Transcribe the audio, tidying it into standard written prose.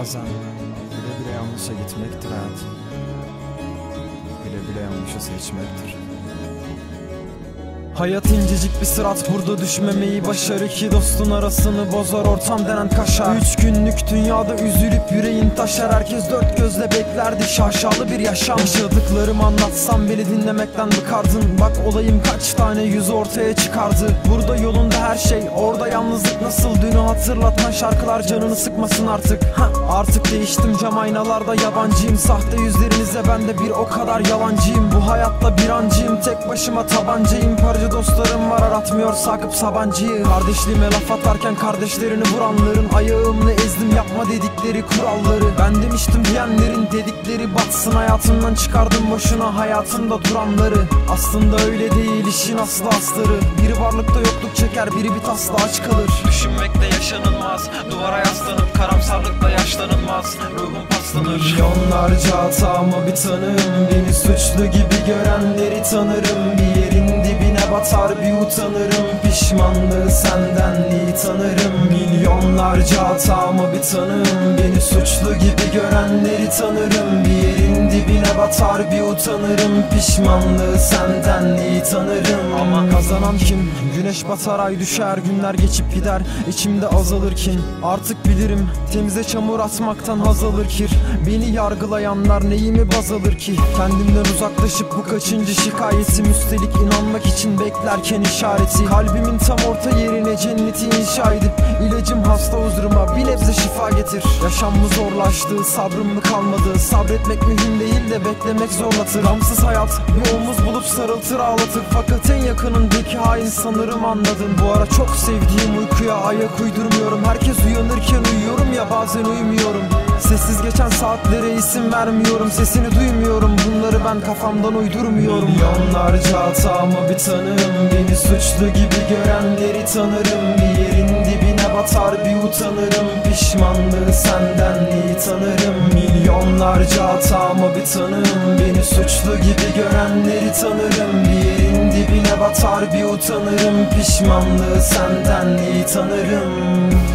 Bazen bile bile yanlışa gitmektir hayat. Bile bile yanlışı seçmektir. Hayat incecik bir sırat, burada düşmemeyi başar. İki dostun arasını bozar ortam denen kaşar. 3 günlük dünyada üzülüp yüreğin taşar. Herkes dört gözle beklerdi şaşalı bir yaşam. Yaşadıklarımı anlatsam beni dinlemekten bıkardın. Bak olayım kaç tane yüzü ortaya çıkardı. Burada yolunda her şey, orada yalnızlık nasıl. Dünü hatırlatan şarkılar canını sıkmasın artık. Artık değiştim, cam aynalarda yabancıyım. Sahte yüzlerinize ben de bir o kadar yalancıyım. Bu hayatta bir ancıyım, tek başıma tabancayım. Parça dostlarım var, aratmıyor Sakıp Sabancı'yı. Kardeşliğime laf atarken kardeşlerini vuranların, ayağımla ezdim yapma dedikleri kuralları. Ben demiştim diyenlerin dedikleri batsın. Hayatımdan çıkardım boşuna hayatımda duranları. Aslında öyle değil işin aslı astarı. Biri varlıkta yokluk çeker, biri bir tasla aç kalır. Düşünmekle yaşanılmaz, duvara yaslanıp karamsarlıkla yaşlanılmaz. Ruhum paslanır. Milyonlarca hatama bir tanığım. Beni suçlu gibi görenleri tanırım. Bir yerin dibine batar bir utanırım. Pişmanlığı senden iyi tanırım. Milyonlarca hatama bir tanığım. Beni suçlu gibi görenleri tanırım. Bir yerin dibine batar bir utanırım. Pişmanlığı senden iyi tanırım. Ama kazanan kim? Güneş batar ay düşer. Günler geçip gider, içimde azalır kin. Artık bilirim temize çamur atmaktan haz alır kir. Beni yargılayanlar neyimi baz alır ki? Kendimden uzaklaşıp bu kaçıncı şikayetim. Üstelik inanmak için beklerken işareti. Kalbimin tam orta yerine cenneti inşa edip ilacım hasta huzuruma bir nebze şifa getir. Yaşam mı zorlaştı, sabrım mı kalmadı? Sabretmek mühim değil de beklemek zorlatır. Gamsız hayat bir omuz bulup sarıltır ağlatır. Fakat en yakınındaki hain sanırım anladın. Bu ara çok sevdiğim uykuya ayak uydurmuyorum. Herkes uyanırken uyuyorum ya, bazen uyumuyorum. Sessiz geçen saatlere isim vermiyorum. Sesini duymuyorum, bunları ben kafamdan uydurmuyorum. Milyonlarca hatama bir tanığım. Beni suçlu gibi görenleri tanırım. Bir yerin dibine batar bir utanırım. Pişmanlığı senden iyi tanırım. Milyonlarca hatama bir tanığım. Beni suçlu gibi görenleri tanırım. Bir yerin dibine batar bir utanırım. Pişmanlığı senden iyi tanırım.